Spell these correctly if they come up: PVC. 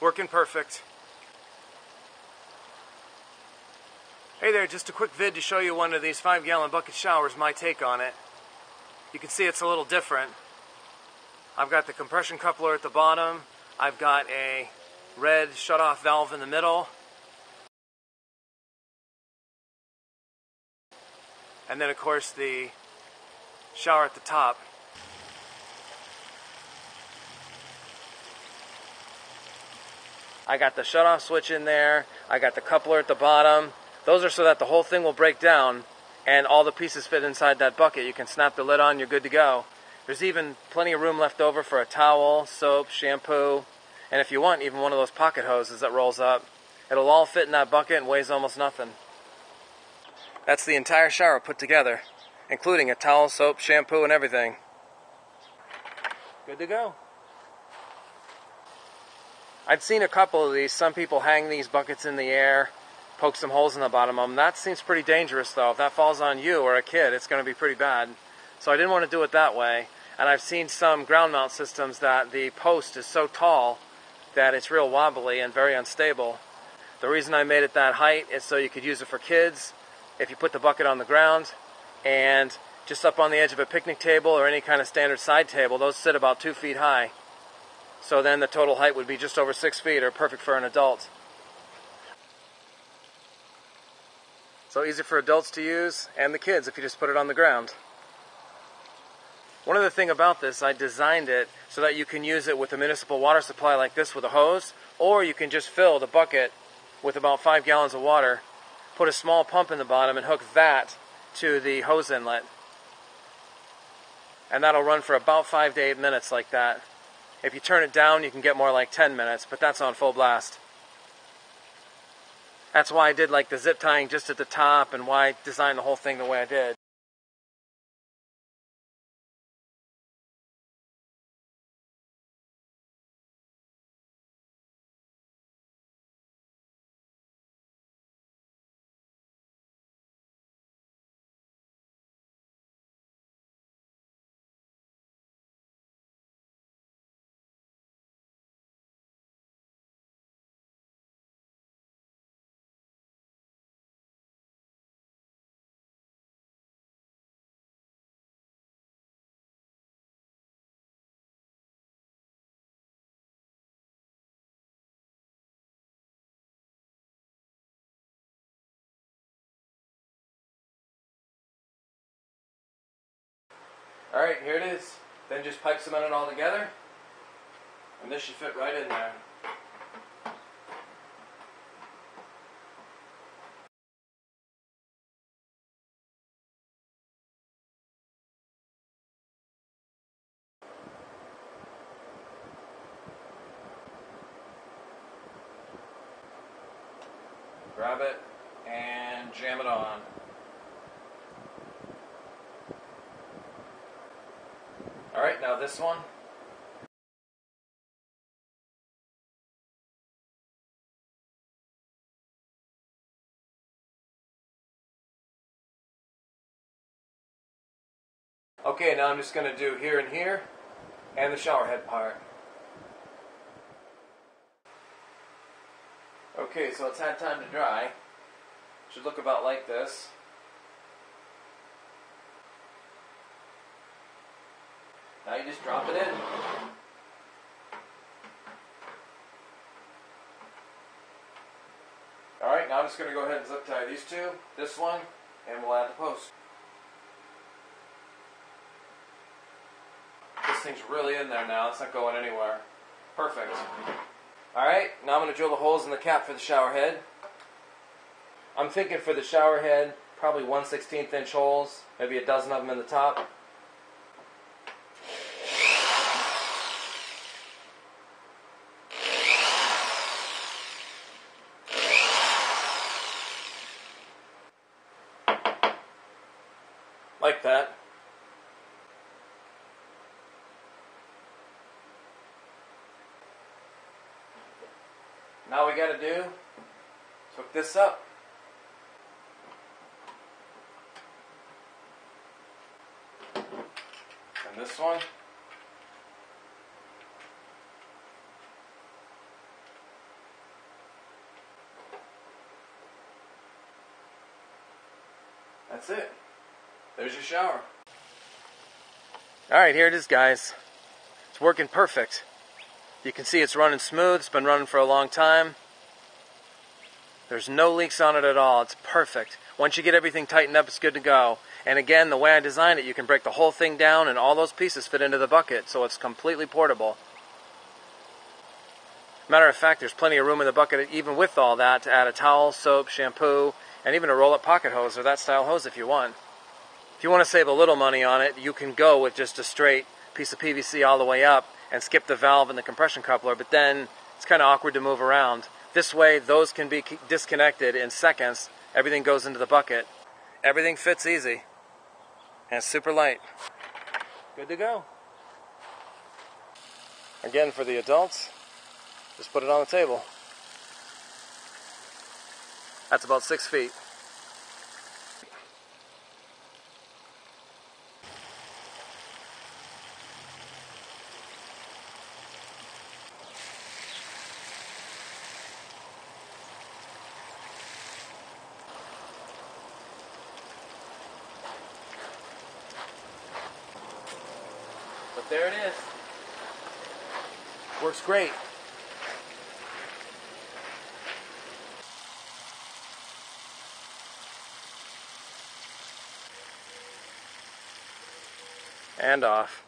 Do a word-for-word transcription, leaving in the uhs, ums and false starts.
Working perfect. Hey there, just a quick vid to show you one of these five gallon bucket showers, my take on it. You can see it's a little different. I've got the compression coupler at the bottom. I've got a red shutoff valve in the middle. And then of course the shower at the top. I got the shutoff switch in there, I got the coupler at the bottom. Those are so that the whole thing will break down and all the pieces fit inside that bucket. You can snap the lid on, you're good to go. There's even plenty of room left over for a towel, soap, shampoo, and if you want, even one of those pocket hoses that rolls up. It'll all fit in that bucket and weighs almost nothing. That's the entire shower put together, including a towel, soap, shampoo, and everything. Good to go. I've seen a couple of these. Some people hang these buckets in the air, poke some holes in the bottom of them. That seems pretty dangerous, though. If that falls on you or a kid, it's going to be pretty bad. So I didn't want to do it that way. And I've seen some ground mount systems that the post is so tall that it's real wobbly and very unstable. The reason I made it that height is so you could use it for kids if you put the bucket on the ground, and just up on the edge of a picnic table or any kind of standard side table. Those sit about two feet high. So then the total height would be just over six feet, or perfect for an adult. So easy for adults to use, and the kids if you just put it on the ground. One other thing about this, I designed it so that you can use it with a municipal water supply like this with a hose, or you can just fill the bucket with about five gallons of water, put a small pump in the bottom and hook that to the hose inlet. And that'll run for about five to eight minutes like that. If you turn it down, you can get more like ten minutes, but that's on full blast. That's why I did like the zip tying just at the top and why I designed the whole thing the way I did. Alright, here it is. Then just pipe cement it all together, and this should fit right in there. Grab it and jam it on. All right, now this one. Okay, now I'm just going to do here and here, and the shower head part. Okay, so it's had time to dry. It should look about like this. Now you just drop it in. Alright, now I'm just going to go ahead and zip tie these two, this one, and we'll add the post. This thing's really in there now, it's not going anywhere. Perfect. Alright, now I'm going to drill the holes in the cap for the shower head. I'm thinking for the shower head, probably one sixteenth inch holes, maybe a dozen of them in the top. Like that. Now we got to do is hook this up. And this one. That's it. There's your shower. All right, here it is, guys. It's working perfect. You can see it's running smooth. It's been running for a long time. There's no leaks on it at all. It's perfect. Once you get everything tightened up, it's good to go. And again, the way I designed it, you can break the whole thing down and all those pieces fit into the bucket, so it's completely portable. Matter of fact, there's plenty of room in the bucket, even with all that, to add a towel, soap, shampoo, and even a roll-up pocket hose or that style hose if you want. If you want to save a little money on it, you can go with just a straight piece of P V C all the way up and skip the valve and the compression coupler, but then it's kind of awkward to move around. This way, those can be disconnected in seconds. Everything goes into the bucket. Everything fits easy. And it's super light. Good to go. Again, for the adults, just put it on the table. That's about six feet. But there it is. Works great. And off.